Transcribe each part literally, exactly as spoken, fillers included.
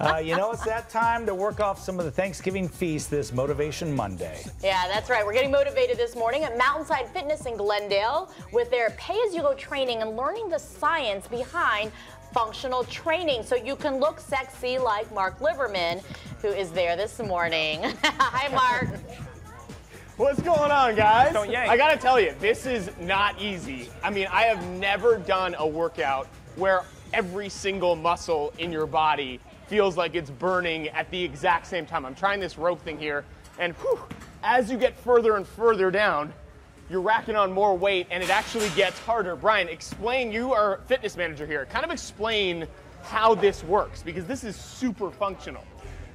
Uh, you know, it's that time to work off some of the Thanksgiving feast this Motivation Monday. Yeah, that's right. We're getting motivated this morning at Mountainside Fitness in Glendale with their pay-as-you-go training and learning the science behind functional training so you can look sexy like Mark Liverman, who is there this morning. Hi, Mark. What's going on, guys? Don't yank. I gotta tell you, this is not easy. I mean, I have never done a workout where every single muscle in your body feels like it's burning at the exact same time. I'm trying this rope thing here, and whew, as you get further and further down, you're racking on more weight, and it actually gets harder. Brian, explain, you are fitness manager here, kind of explain how this works, because this is super functional.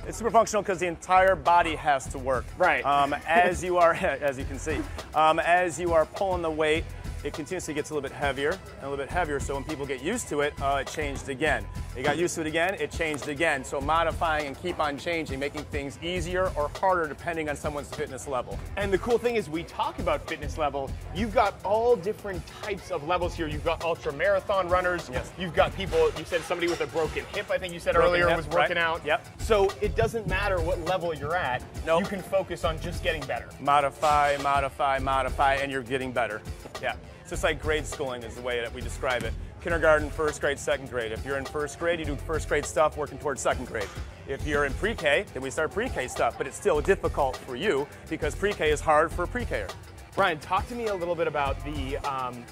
It's super functional because the entire body has to work. Right. Um, as you are, as you can see, um, as you are pulling the weight, it continuously gets a little bit heavier and a little bit heavier, so when people get used to it, uh, it changed again. They got used to it again, it changed again. So modifying and keep on changing, making things easier or harder depending on someone's fitness level. And the cool thing is we talk about fitness level, you've got all different types of levels here. You've got ultra marathon runners, yes. You've got people, you said somebody with a broken hip, I think you said broken earlier, hip, was working right. out. Yep. So it doesn't matter what level you're at, nope. You can focus on just getting better. Modify, modify, modify, and you're getting better. Yeah, it's just like grade schooling is the way that we describe it. Kindergarten, first grade, second grade. If you're in first grade, you do first grade stuff working towards second grade. If you're in pre-K, then we start pre-K stuff, but it's still difficult for you because pre-K is hard for a pre-K-er. Brian, talk to me a little bit about the um,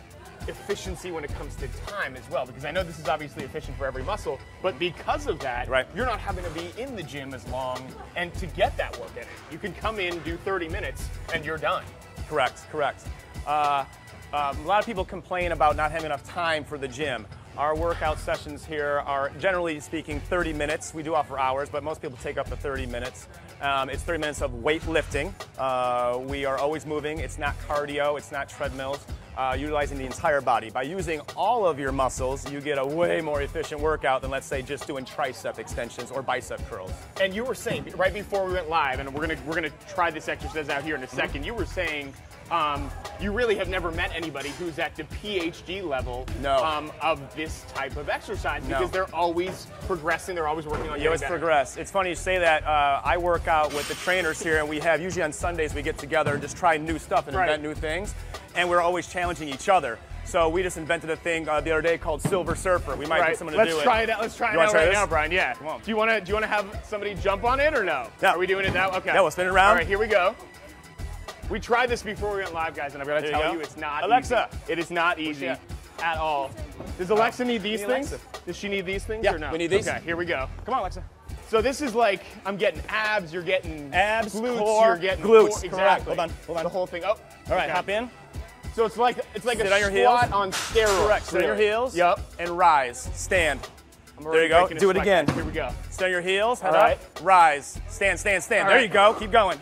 efficiency when it comes to time as well, because I know this is obviously efficient for every muscle, but because of that, right. You're not having to be in the gym as long and to get that work in it. You can come in, do thirty minutes, and you're done. Correct, correct. Uh, Uh, a lot of people complain about not having enough time for the gym. Our workout sessions here are, generally speaking, thirty minutes. We do offer hours, but most people take up the thirty minutes. Um, it's thirty minutes of weightlifting. Uh, we are always moving. It's not cardio. It's not treadmills. Uh, utilizing the entire body. By using all of your muscles, you get a way more efficient workout than, let's say, just doing tricep extensions or bicep curls. And you were saying, right before we went live, and we're gonna, we're gonna try this exercise out here in a second, you were saying, Um, you really have never met anybody who's at the PhD level no. um, of this type of exercise because no. they're always progressing, they're always working on it. You always progress. It's funny you say that. Uh, I work out with the trainers here, and we have, usually on Sundays, we get together and just try new stuff and right. invent new things, and we're always challenging each other. So we just invented a thing uh, the other day called Silver Surfer. We might right. get someone to Let's do it. Let's try it out. Let's try you it out try right this? now, Brian. Yeah. Come on. Do you want to? Do you want to have somebody jump on it or no? No. Are we doing it now? Okay. Yeah, we'll spin it around. All right, here we go. We tried this before we went live, guys, and I've got to tell you, it's not easy. Alexa, it is not easy at all. Does Alexa need these things? Does she need these things or no? Yeah, we need these. Okay, here we go. Come on, Alexa. So this is like, I'm getting abs, you're getting abs, glutes, you're getting glutes. Exactly. Hold on, hold on. The whole thing. Oh, all right, hop in. So it's like it's like a squat on steroids. Correct. Sit on your heels. Yep. And rise, stand. There you go. Do it again. Here we go. Stand on your heels. All right. Rise, stand, stand, stand. There you go. Keep going.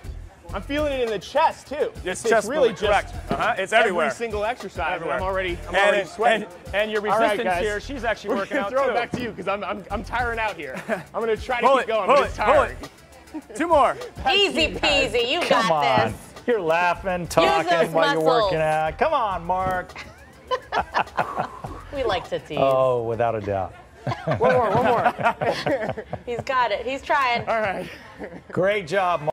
I'm feeling it in the chest too. It's, it's chest really correct. Just uh-huh. It's everywhere. Every single exercise. Everywhere. I'm already, I'm and, already sweating. And, and your resistance right, here, she's actually We're working out throw too. Throw it back to you because I'm, I'm I'm tiring out here. I'm gonna try to pull keep it, going. Pull I'm it, tired. Pull it. Two more. Easy peasy. You got Come on. this. You're laughing, talking while muscles. you're working out. Come on, Mark. We like to tease. Oh, without a doubt. One more. One more. He's got it. He's trying. All right. Great job, Mark.